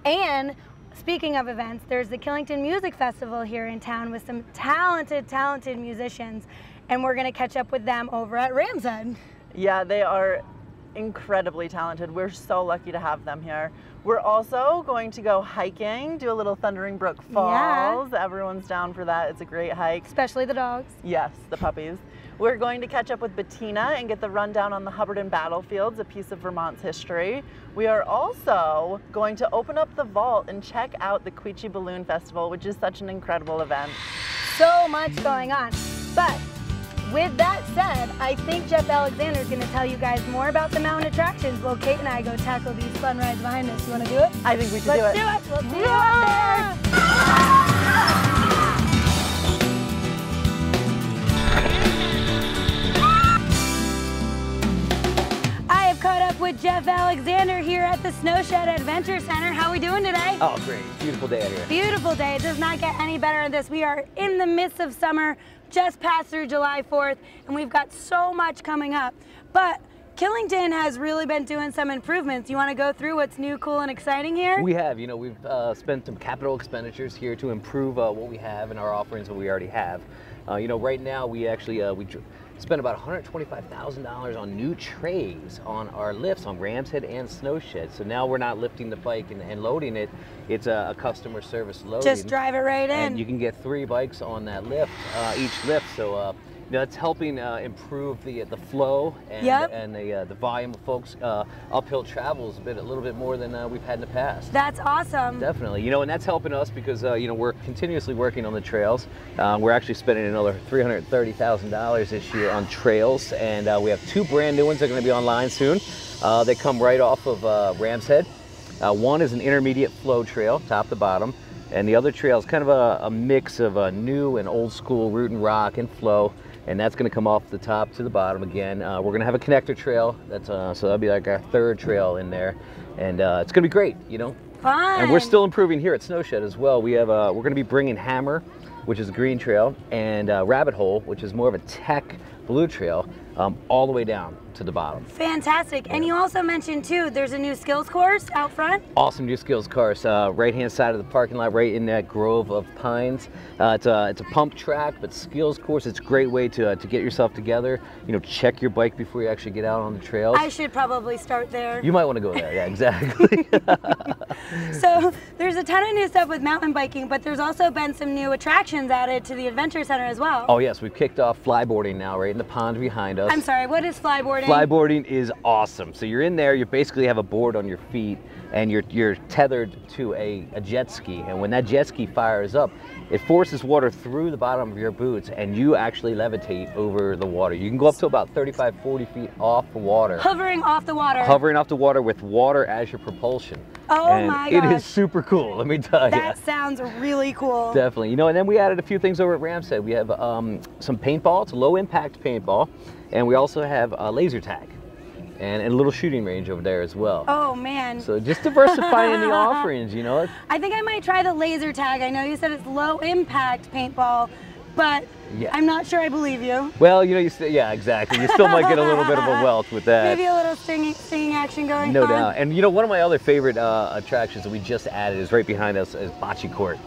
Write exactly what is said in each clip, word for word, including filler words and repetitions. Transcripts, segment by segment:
And speaking of events, there's the Killington Music Festival here in town with some talented, talented musicians, and we're going to catch up with them over at Ramshead. Yeah, they are incredibly talented. We're so lucky to have them here. We're also going to go hiking, do a little Thundering Brook Falls. Yeah. Everyone's down for that. It's a great hike. Especially the dogs. Yes, the puppies. We're going to catch up with Bettina and get the rundown on the Hubbardton Battlefields, a piece of Vermont's history. We are also going to open up the Vault and check out the Quechee Balloon Festival, which is such an incredible event. So much going on. But with that said, I think Jeff Alexander is going to tell you guys more about the mountain attractions. Well, Kate and I go tackle these fun rides behind us. You want to do it? I think we should Let's do it. Let's do it. We'll see yeah. you out there. Ah! Caught up with Jeff Alexander here at the Snowshed Adventure Center. How are we doing today? Oh, great. Beautiful day out here. Beautiful day. It does not get any better than this. We are in the midst of summer, just passed through July fourth, and we've got so much coming up. But Killington has really been doing some improvements. You want to go through what's new, cool, and exciting here? We have. You know, we've uh, spent some capital expenditures here to improve uh, what we have and our offerings that we already have. Uh, you know, right now we actually uh, we spent about one hundred twenty-five thousand dollars on new trays on our lifts on Ramshead and Snowshed. So now we're not lifting the bike and, and loading it. It's a, a customer service loading. Just drive it right in. And you can get three bikes on that lift, uh, each lift. So. Uh, Now, that's helping uh, improve the the flow and, yep. and the uh, the volume of folks uh, uphill travels a bit a little bit more than uh, we've had in the past. That's awesome. Definitely, you know, and that's helping us because uh, you know we're continuously working on the trails. Uh, we're actually spending another three hundred thirty thousand dollars this year on trails, and uh, we have two brand new ones that are going to be online soon. Uh, they come right off of uh, Ramshead. Uh, one is an intermediate flow trail, top to bottom. And the other trail is kind of a, a mix of a new and old school root and rock and flow. And that's going to come off the top to the bottom again. Uh, we're going to have a connector trail. That's uh, so that'll be like our third trail in there. And uh, it's going to be great, you know. Fun. And we're still improving here at Snowshed as well. We have, uh, we're going to be bringing Hammer, which is a green trail, and uh, Rabbit Hole, which is more of a tech blue trail, um, all the way down to the bottom. Fantastic. Yeah. And you also mentioned too, there's a new skills course out front. Awesome new skills course, uh, right hand side of the parking lot, right in that grove of pines. Uh, it's, a, it's a pump track, but skills course, it's a great way to, uh, to get yourself together, you know, check your bike before you actually get out on the trails. I should probably start there. You might want to go there, yeah, exactly. So there's a ton of new stuff with mountain biking, but there's also been some new attractions added to the Adventure Center as well. Oh yes, we've kicked off flyboarding now, right in the pond behind us. I'm sorry, what is flyboarding? Flyboarding is awesome. So you're in there, you basically have a board on your feet, and you're, you're tethered to a, a jet ski. And when that jet ski fires up, it forces water through the bottom of your boots, and you actually levitate over the water. You can go up to about thirty-five, forty feet off the water. Hovering off the water. Hovering off the water with water as your propulsion. Oh and my gosh. It is super cool, let me tell you. That sounds really cool. Definitely. You know, and then we added a few things over at Ramshead. We have um, some paintball. It's a low-impact paintball. And we also have a laser tag. And, and a little shooting range over there as well. Oh man. So just diversifying the offerings, you know. I think I might try the laser tag. I know you said it's low impact paintball, but yeah. I'm not sure I believe you. Well, you know, you st yeah, exactly. You still might get a little bit of a welt with that. Maybe a little stinging, stinging action going no on. No doubt. And you know, one of my other favorite uh, attractions that we just added is right behind us is Bocce Court.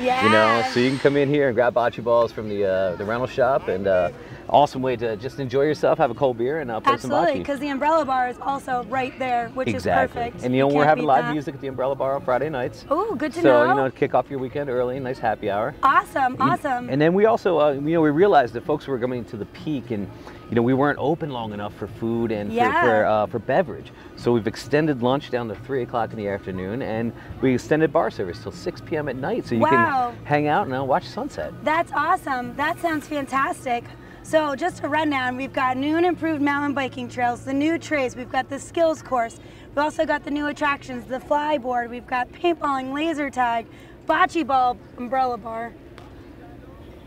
Yeah. You know, so you can come in here and grab bocce balls from the uh, the rental shop and. Uh, Awesome way to just enjoy yourself, have a cold beer, and uh, play Absolutely, some bocce. Absolutely, because the Umbrella Bar is also right there, which exactly. is perfect. And you know, you we're having live that. music at the Umbrella Bar on Friday nights. Oh, good to so, know. So, you know, kick off your weekend early, nice happy hour. Awesome, awesome. And then we also, uh, you know, we realized that folks were coming to the peak and, you know, we weren't open long enough for food and yeah. for, for, uh, for beverage. So we've extended lunch down to three o'clock in the afternoon, and we extended bar service till six p m at night, so you wow. can hang out and uh, watch sunset. That's awesome. That sounds fantastic. So just a rundown, we've got new and improved mountain biking trails, the new trails, we've got the skills course, we've also got the new attractions, the flyboard, we've got paintballing, laser tag, bocce ball, umbrella bar.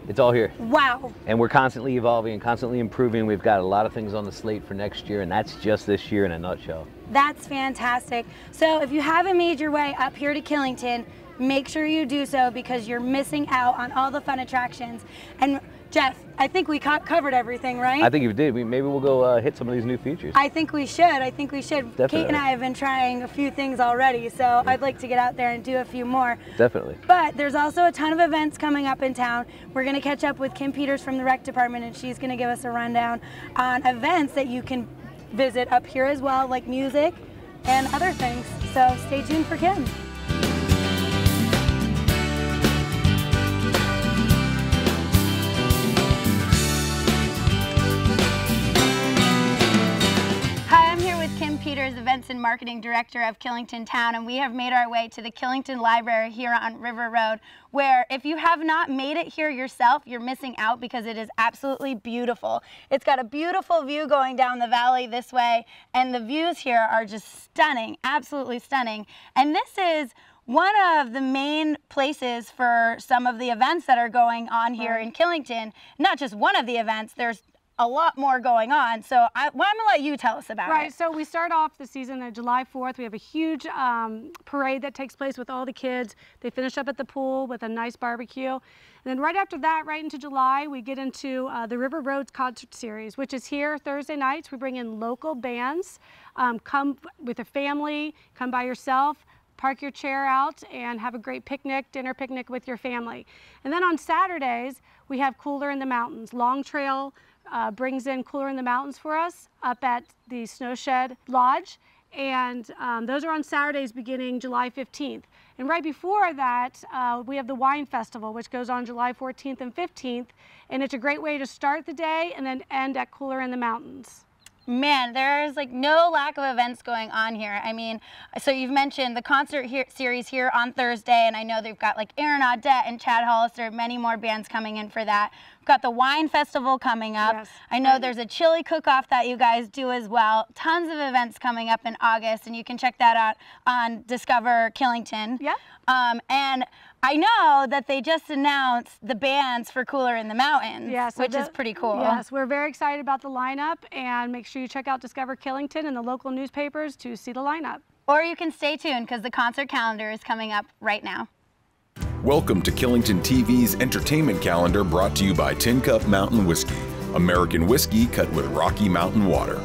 It's all here. Wow. And we're constantly evolving and constantly improving. We've got a lot of things on the slate for next year, and that's just this year in a nutshell. That's fantastic. So if you haven't made your way up here to Killington, make sure you do so because you're missing out on all the fun attractions. And Jeff, I think we co covered everything, right? I think you did. We, maybe we'll go uh, hit some of these new features. I think we should. I think we should. Definitely. Kate and I have been trying a few things already, so yeah. I'd like to get out there and do a few more. Definitely. But there's also a ton of events coming up in town. We're going to catch up with Kim Peters from the Rec Department, and she's going to give us a rundown on events that you can visit up here as well, like music and other things. So stay tuned for Kim. Events and Marketing Director of Killington Town, and we have made our way to the Killington Library here on River Road, where if you have not made it here yourself, you're missing out because it is absolutely beautiful. It's got a beautiful view going down the valley this way, and the views here are just stunning, absolutely stunning. And this is one of the main places for some of the events that are going on here in Killington. Not just one of the events, there's a lot more going on, so I, well, I'm gonna let you tell us about right, it. Right, so we start off the season on July fourth. We have a huge um, parade that takes place with all the kids. They finish up at the pool with a nice barbecue. And then right after that, right into July, we get into uh, the River Roads concert series, which is here Thursday nights. We bring in local bands. Um, come with a family, come by yourself, park your chair out and have a great picnic, dinner picnic with your family. And then on Saturdays, we have Cooler in the Mountains. Long Trail Uh, brings in Cooler in the Mountains for us up at the Snowshed Lodge, and um, those are on Saturdays beginning July fifteenth. And right before that, uh, we have the Wine Festival, which goes on July fourteenth and fifteenth, and it's a great way to start the day and then end at Cooler in the Mountains. Man, there's like no lack of events going on here. I mean, so you've mentioned the concert here, series here on Thursday, and I know they've got like Aaron Audette and Chad Hollister, many more bands coming in for that. We've got the wine festival coming up. Yes. I know there's a chili cook-off that you guys do as well. Tons of events coming up in August, and you can check that out on Discover Killington. Yeah. Um, and I know that they just announced the bands for Cooler in the Mountains, yeah, so which the, is pretty cool. Yes, we're very excited about the lineup, and make sure you check out Discover Killington and the local newspapers to see the lineup. Or you can stay tuned because the concert calendar is coming up right now. Welcome to Killington T V's entertainment calendar, brought to you by Tin Cup Mountain Whiskey, American whiskey cut with Rocky Mountain water.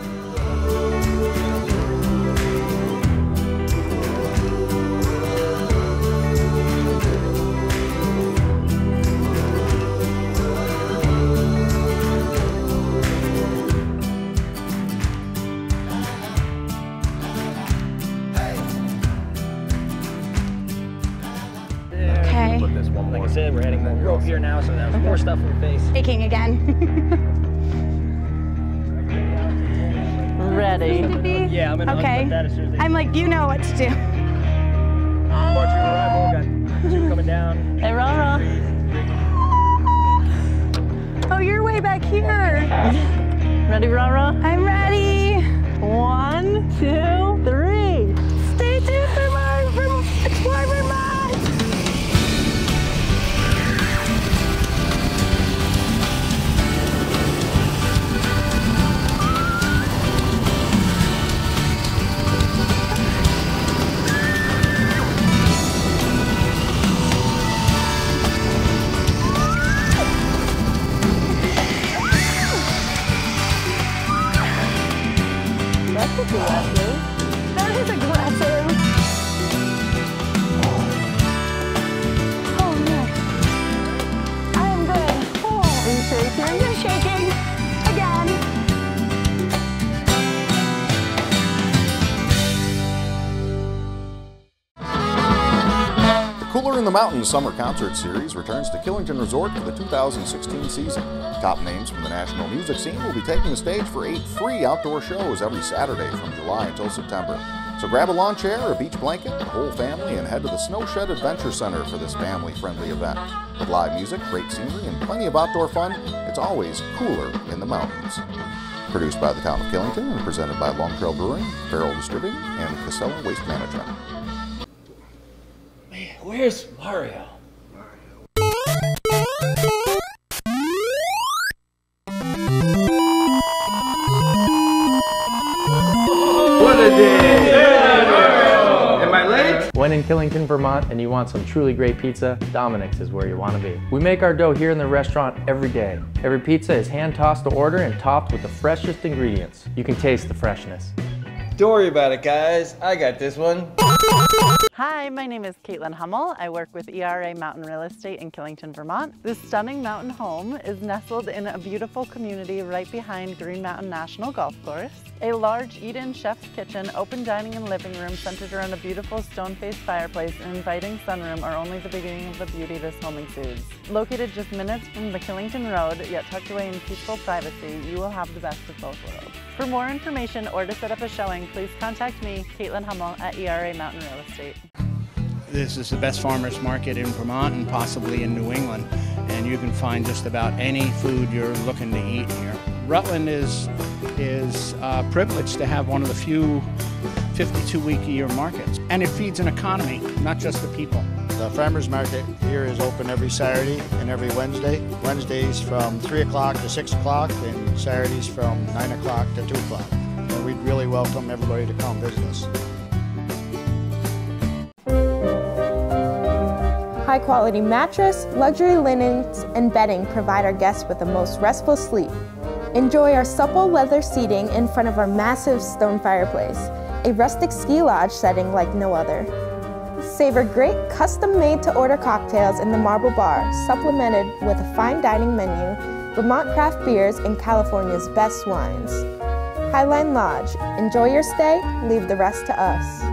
Here now, so that was more stuff in the face. Aching again. Ready. Yeah, I'm gonna okay. That as soon as they I'm like, you know what to do. Watch your arrival, got two coming down. Hey, Rara. Oh, you're way back here. Ready, Rara? I'm ready. One, two, three. Stay tuned for more from Explore Vermont. The Mountain Summer Concert Series returns to Killington Resort for the two thousand sixteen season. Top names from the national music scene will be taking the stage for eight free outdoor shows every Saturday from July until September. So grab a lawn chair, a beach blanket, the whole family, and head to the Snowshed Adventure Center for this family-friendly event. With live music, great scenery, and plenty of outdoor fun, it's always cooler in the mountains. Produced by the town of Killington and presented by Long Trail Brewing, Ferrell Distributing, and Casella Waste Management. Man, where's Mario? Mario. When in Killington, Vermont, and you want some truly great pizza, Dominic's is where you want to be. We make our dough here in the restaurant every day. Every pizza is hand-tossed to order and topped with the freshest ingredients. You can taste the freshness. Don't worry about it, guys. I got this one. Hi, my name is Kaitlyn Hummel. I work with E R A Mountain Real Estate in Killington, Vermont. This stunning mountain home is nestled in a beautiful community right behind Green Mountain National Golf Course. A large eat-in chef's kitchen, open dining and living room centered around a beautiful stone-faced fireplace and inviting sunroom are only the beginning of the beauty this home exudes. Located just minutes from the Killington Road, yet tucked away in peaceful privacy, you will have the best of both worlds. For more information or to set up a showing, please contact me, Kaitlyn Hummel, at E R A Mountain Real Estate. This is the best farmers market in Vermont and possibly in New England, and you can find just about any food you're looking to eat here. Rutland is is uh, privileged to have one of the few fifty-two week a year markets, and it feeds an economy, not just the people. The farmers market here is open every Saturday and every Wednesday. Wednesdays from three o'clock to six o'clock, and Saturdays from nine o'clock to two o'clock. And we'd really welcome everybody to come visit us. High-quality mattress, luxury linens, and bedding provide our guests with the most restful sleep. Enjoy our supple leather seating in front of our massive stone fireplace, a rustic ski lodge setting like no other. Savor great custom-made-to-order cocktails in the Marble Bar, supplemented with a fine dining menu, Vermont craft beers, and California's best wines. Highline Lodge. Enjoy your stay, leave the rest to us.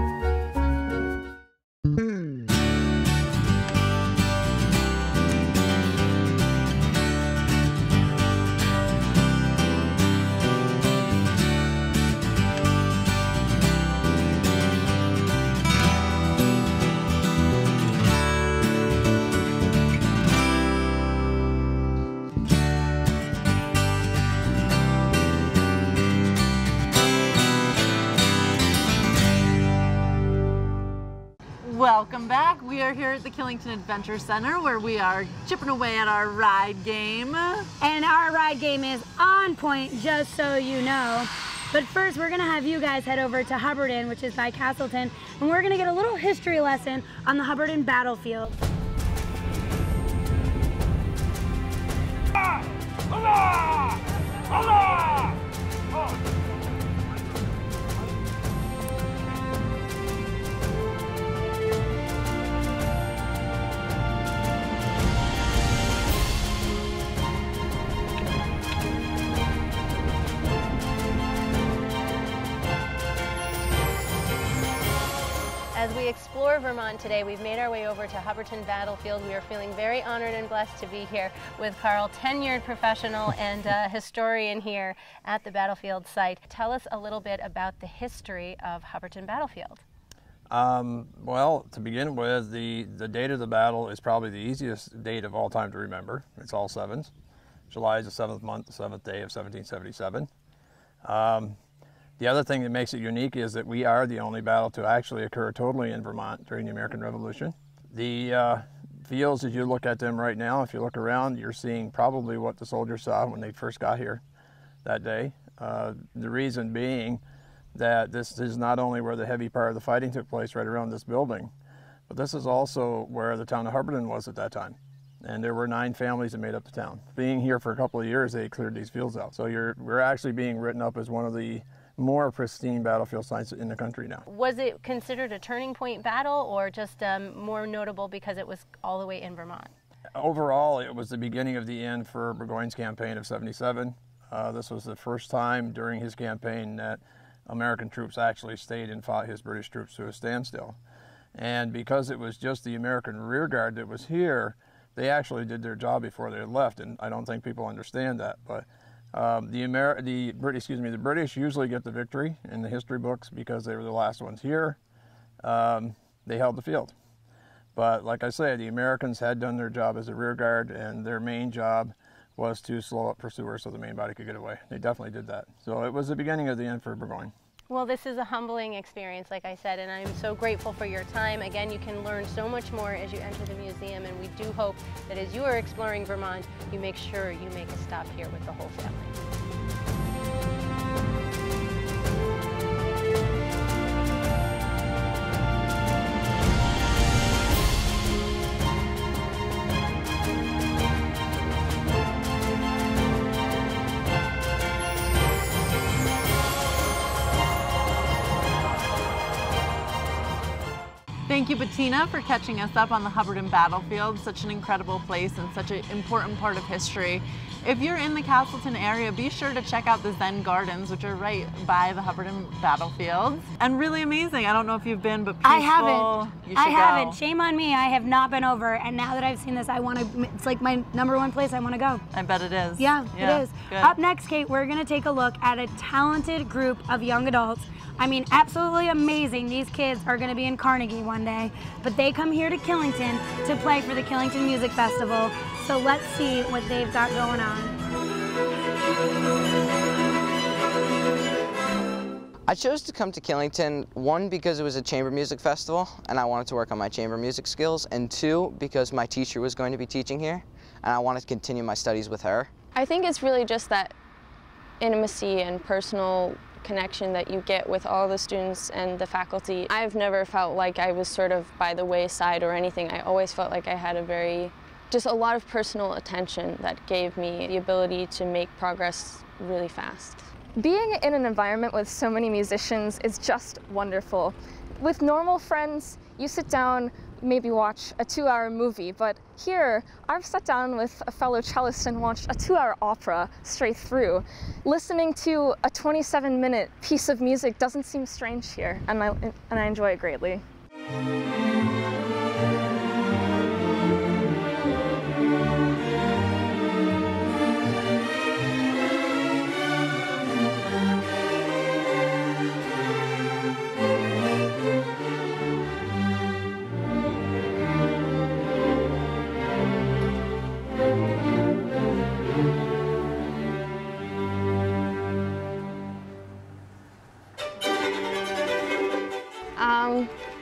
Welcome back. We are here at the Killington Adventure Center where we are chipping away at our ride game. And our ride game is on point, just so you know. But first, we're going to have you guys head over to Hubbardton, which is by Castleton, and we're going to get a little history lesson on the Hubbardton Battlefield. Ah! Allah! Allah! Oh. Explore Vermont today. We've made our way over to Hubbardton Battlefield. We are feeling very honored and blessed to be here with Carl, tenured professional and uh, historian here at the battlefield site. Tell us a little bit about the history of Hubbardton Battlefield. Um, well, to begin with, the, the date of the battle is probably the easiest date of all time to remember. It's all sevens. July is the seventh month, the seventh day of seventeen seventy-seven. Um, The other thing that makes it unique is that we are the only battle to actually occur totally in Vermont during the American Revolution. The uh, fields, as you look at them right now, if you look around, you're seeing probably what the soldiers saw when they first got here that day. Uh, the reason being that this is not only where the heavy part of the fighting took place right around this building, but this is also where the town of Hubbardton was at that time. And there were nine families that made up the town. Being here for a couple of years, they cleared these fields out. So you're, we're actually being written up as one of the more pristine battlefield sites in the country now. Was it considered a turning point battle or just um, more notable because it was all the way in Vermont? Overall, it was the beginning of the end for Burgoyne's campaign of seventy-seven. Uh, this was the first time during his campaign that American troops actually stayed and fought his British troops to a standstill. And because it was just the American rearguard that was here, they actually did their job before they left, and I don't think people understand that. But Uh, the Amer the British, excuse me, the British usually get the victory in the history books because they were the last ones here. Um, they held the field. But like I say, the Americans had done their job as a rear guard, and their main job was to slow up pursuers so the main body could get away. They definitely did that. So it was the beginning of the end for Burgoyne. Well, this is a humbling experience, like I said, and I'm so grateful for your time. Again, you can learn so much more as you enter the museum, and we do hope that as you are exploring Vermont, you make sure you make a stop here with the whole family. Thank you, Bettina, for catching us up on the Hubbardton Battlefield, such an incredible place and such an important part of history. If you're in the Castleton area, be sure to check out the Zen Gardens, which are right by the Hubbardton Battlefield. And really amazing. I don't know if you've been, but peaceful. I haven't. You should I haven't. Go. Shame on me. I have not been over. And now that I've seen this, I want to, it's like my number one place I want to go. I bet it is. Yeah, yeah it is. Good. Up next, Kate, we're going to take a look at a talented group of young adults. I mean, absolutely amazing. These kids are going to be in Carnegie one day, but they come here to Killington to play for the Killington Music Festival. So let's see what they've got going on. I chose to come to Killington, one, because it was a chamber music festival and I wanted to work on my chamber music skills, and two, because my teacher was going to be teaching here and I wanted to continue my studies with her. I think it's really just that intimacy and personal connection that you get with all the students and the faculty. I've never felt like I was sort of by the wayside or anything. I always felt like I had a very, just a lot of personal attention that gave me the ability to make progress really fast. Being in an environment with so many musicians is just wonderful. With normal friends, you sit down, maybe watch a two-hour movie, but here I've sat down with a fellow cellist and watched a two-hour opera straight through. Listening to a twenty-seven minute piece of music doesn't seem strange here, and I, and I enjoy it greatly.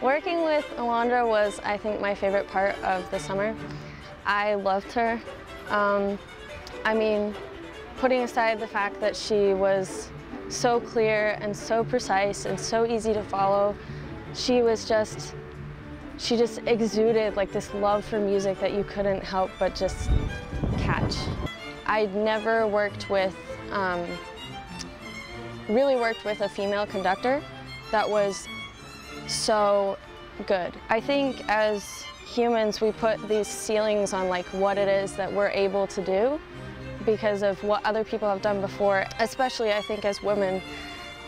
Working with Alondra was, I think, my favorite part of the summer. I loved her. Um, I mean, putting aside the fact that she was so clear and so precise and so easy to follow, she was just, she just exuded like this love for music that you couldn't help but just catch. I'd never worked with, um, really worked with a female conductor that was so good. I think as humans we put these ceilings on like what it is that we're able to do because of what other people have done before. Especially I think as women,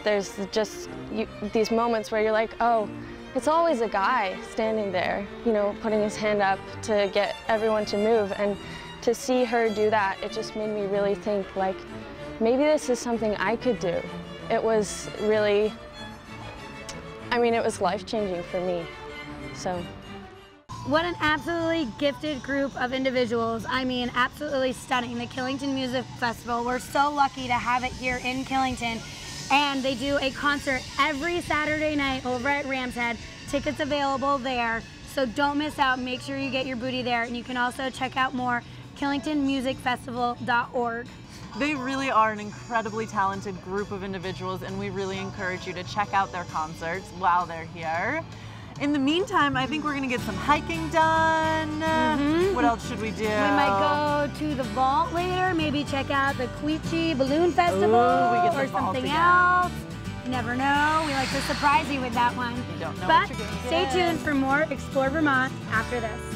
there's just you, these moments where you're like, oh, it's always a guy standing there, you know, putting his hand up to get everyone to move. And to see her do that, it just made me really think like, maybe this is something I could do. It was really, I mean, it was life-changing for me, so. What an absolutely gifted group of individuals. I mean, absolutely stunning. The Killington Music Festival, we're so lucky to have it here in Killington. And they do a concert every Saturday night over at Ramshead. Tickets available there, so don't miss out. Make sure you get your booty there. And you can also check out more, killington music festival dot org. They really are an incredibly talented group of individuals, and we really encourage you to check out their concerts while they're here. In the meantime, I think we're going to get some hiking done. Mm-hmm. What else should we do? We might go to the Vault later, maybe check out the Quechee Balloon Festival. Ooh, we get or something else. You never know. We like to surprise you with that one. You don't know but what you're gonna stay get. tuned for more Explore Vermont after this.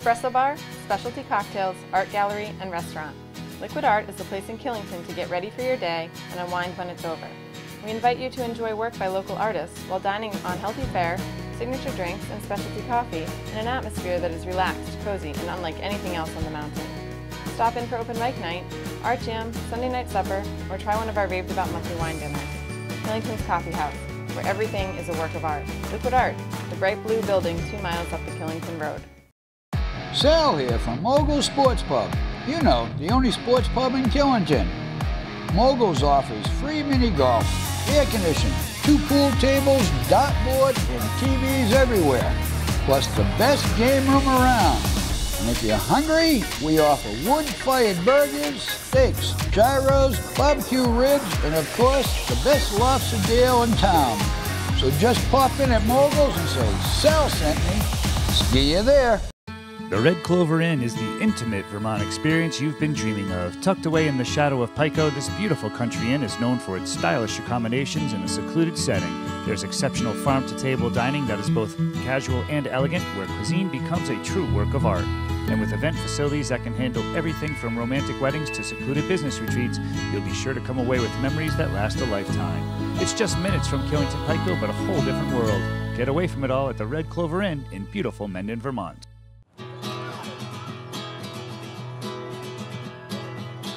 espresso bar, specialty cocktails, art gallery, and restaurant. Liquid Art is the place in Killington to get ready for your day and unwind when it's over. We invite you to enjoy work by local artists while dining on healthy fare, signature drinks, and specialty coffee in an atmosphere that is relaxed, cozy, and unlike anything else on the mountain. Stop in for open mic night, art jam, Sunday night supper, or try one of our raved about monthly wine dinners. Killington's Coffee House, where everything is a work of art. Liquid Art, the bright blue building two miles up the Killington Road. Sal here from Mogul's Sports Pub. You know, the only sports pub in Killington. Mogul's offers free mini golf, air conditioning, two pool tables, dartboard, and T Vs everywhere. Plus the best game room around. And if you're hungry, we offer wood-fired burgers, steaks, gyros, barbecue ribs, and of course, the best lobster deal in town. So just pop in at Mogul's and say, Sal sent me. See you there. The Red Clover Inn is the intimate Vermont experience you've been dreaming of. Tucked away in the shadow of Pico, this beautiful country inn is known for its stylish accommodations in a secluded setting. There's exceptional farm-to-table dining that is both casual and elegant, where cuisine becomes a true work of art. And with event facilities that can handle everything from romantic weddings to secluded business retreats, you'll be sure to come away with memories that last a lifetime. It's just minutes from Killington Pico, but a whole different world. Get away from it all at the Red Clover Inn in beautiful Mendon, Vermont.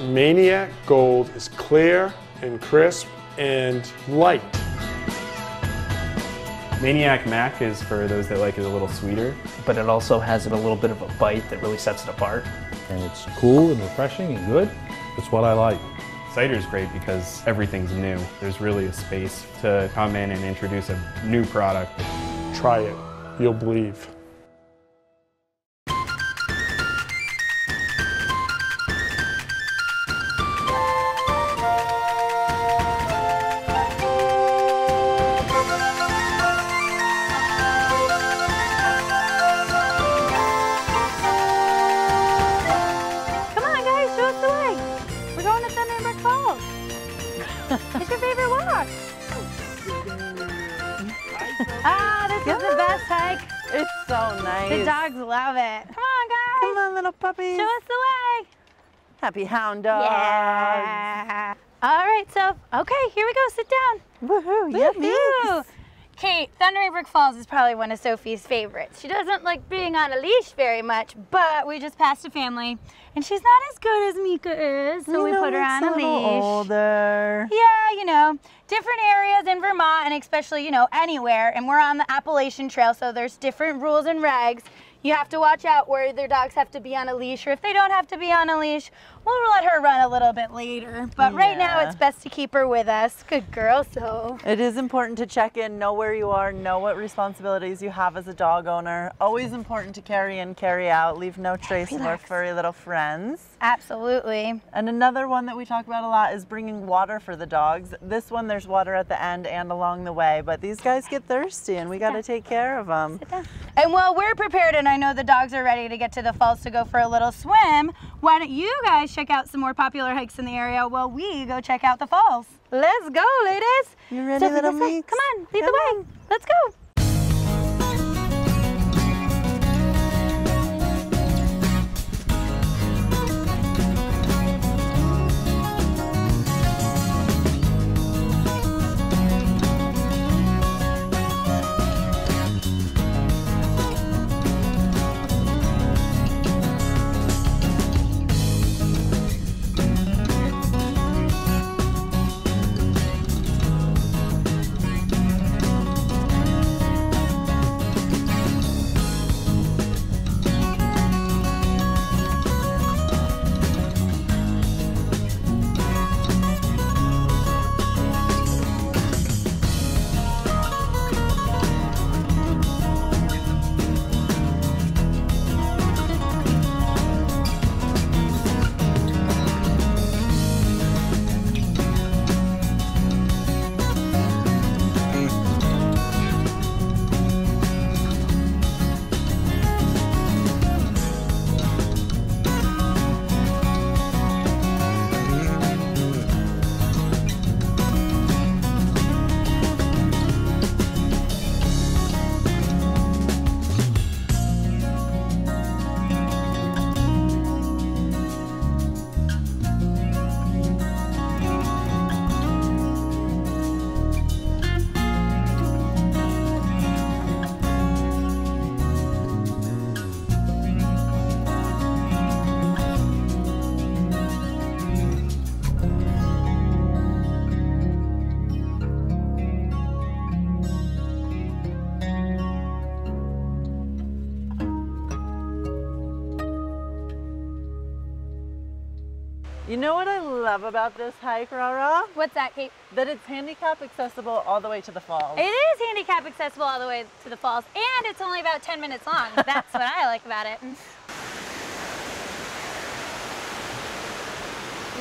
Maniac Gold is clear and crisp and light. Maniac Mac is for those that like it a little sweeter, but it also has it a little bit of a bite that really sets it apart. And it's cool and refreshing and good. It's what I like. Cider's great because everything's new. There's really a space to come in and introduce a new product. Try it. You'll believe. Happy hound dog. Yeah. All right, so, okay, here we go, sit down. Woohoo, yummy. Kate, Thundering Brook Falls is probably one of Sophie's favorites. She doesn't like being on a leash very much, but we just passed a family, and she's not as good as Mika is, so you we know, put her on a, a leash. Older. Yeah, you know, different areas in Vermont, and especially, you know, anywhere, and we're on the Appalachian Trail, so there's different rules and regs. You have to watch out where their dogs have to be on a leash, or if they don't have to be on a leash, we'll let her run a little bit later. But yeah. Right now, it's best to keep her with us. Good girl, so. It is important to check in, know where you are, know what responsibilities you have as a dog owner. Always important to carry in, carry out, leave no trace of our furry little friends. Absolutely. And another one that we talk about a lot is bringing water for the dogs. This one, there's water at the end and along the way, but these guys get thirsty and we gotta take care of them. Sit down. And while we're prepared and I know the dogs are ready to get to the falls to go for a little swim, why don't you guys check out some more popular hikes in the area while we go check out the falls? Let's go, ladies. You ready, little me? Come on, lead the way. Let's go. You know what I love about this hike, Rara? What's that, Kate? That it's handicap accessible all the way to the falls. It is handicap accessible all the way to the falls, and it's only about ten minutes long. That's what I like about it.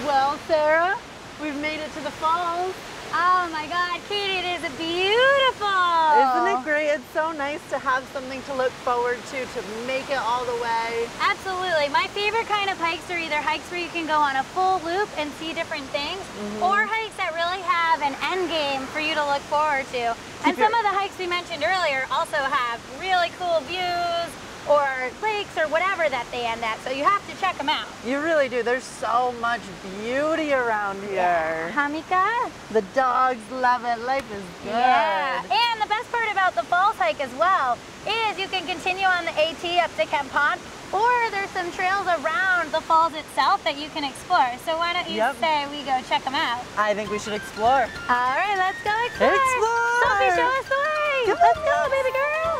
Well, Sarah, we've made it to the falls. Oh my God, Kate, it is beautiful. Isn't it great? It's so nice to have something to look forward to, to make it all the way. Absolutely. My favorite kind of hikes are either hikes where you can go on a full loop and see different things, mm-hmm. or hikes that really have an end game for you to look forward to. And some of the hikes we mentioned earlier also have really cool views, or lakes or whatever that they end at. So you have to check them out. You really do. There's so much beauty around here. Yeah. Hamika? The dogs love it. Life is good. Yeah. And the best part about the falls hike as well is you can continue on the AT up to Kemp Pond, or there's some trails around the falls itself that you can explore. So why don't you yep. say we go check them out? I think we should explore. All right, let's go explore. Explore! Sophie, show us the way. Come let's on. Go, baby girl.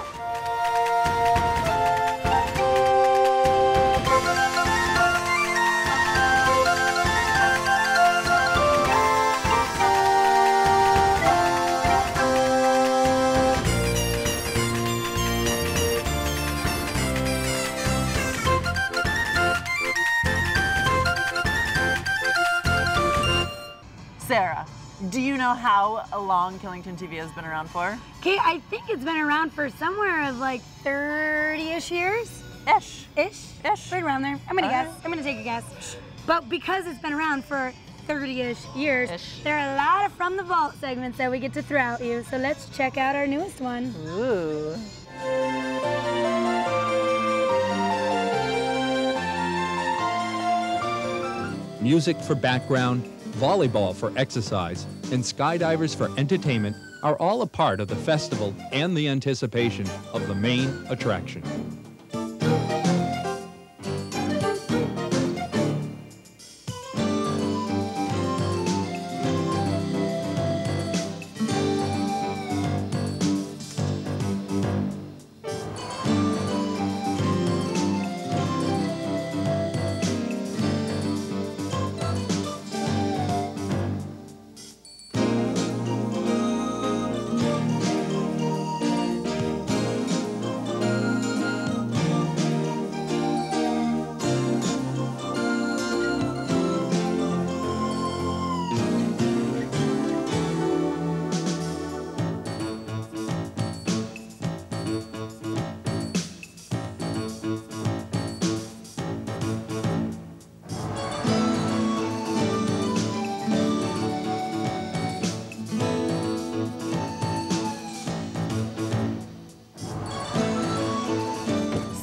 Sarah, do you know how long Killington T V has been around for? Kate, I think it's been around for somewhere of like thirty-ish years. Ish. Ish? Ish. Right around there. I'm gonna okay. guess. I'm gonna take a guess. But because it's been around for thirty-ish years, Ish. There are a lot of From the Vault segments that we get to throw at you. So let's check out our newest one. Ooh. Music for background, volleyball for exercise, and skydivers for entertainment are all a part of the festival and the anticipation of the main attraction.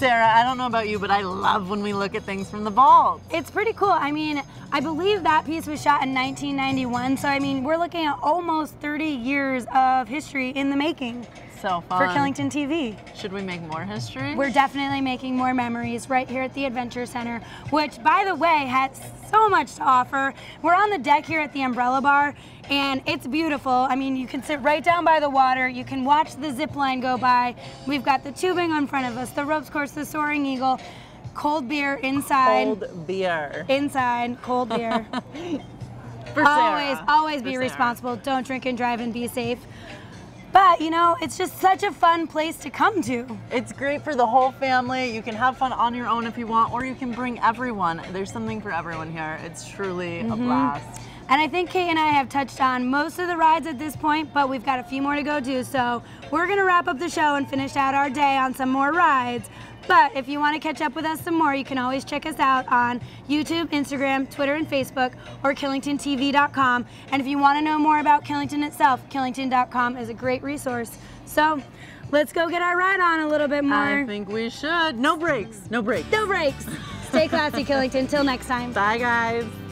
Sarah, I don't know about you, but I love when we look at things from the vault. It's pretty cool. I mean, I believe that piece was shot in nineteen ninety-one, so I mean, we're looking at almost thirty years of history in the making. So fun. For Killington T V. Should we make more history? We're definitely making more memories right here at the Adventure Center, which, by the way, has so much to offer. We're on the deck here at the Umbrella Bar, and it's beautiful. I mean, you can sit right down by the water. You can watch the zip line go by. We've got the tubing in front of us, the ropes course, the soaring eagle, cold beer inside. Cold beer. Inside, cold beer. For always, Sarah. Always For be Sarah. Responsible. Don't drink and drive and be safe. But, you know, it's just such a fun place to come to. It's great for the whole family. You can have fun on your own if you want, or you can bring everyone. There's something for everyone here. It's truly mm-hmm. a blast. And I think Kate and I have touched on most of the rides at this point, but we've got a few more to go do. So we're going to wrap up the show and finish out our day on some more rides. But if you want to catch up with us some more, you can always check us out on YouTube, Instagram, Twitter, and Facebook, or Killington T V dot com. And if you want to know more about Killington itself, Killington dot com is a great resource. So let's go get our ride on a little bit more. I think we should. No breaks. No breaks. No breaks. Stay classy, Killington. Till next time. Bye, guys.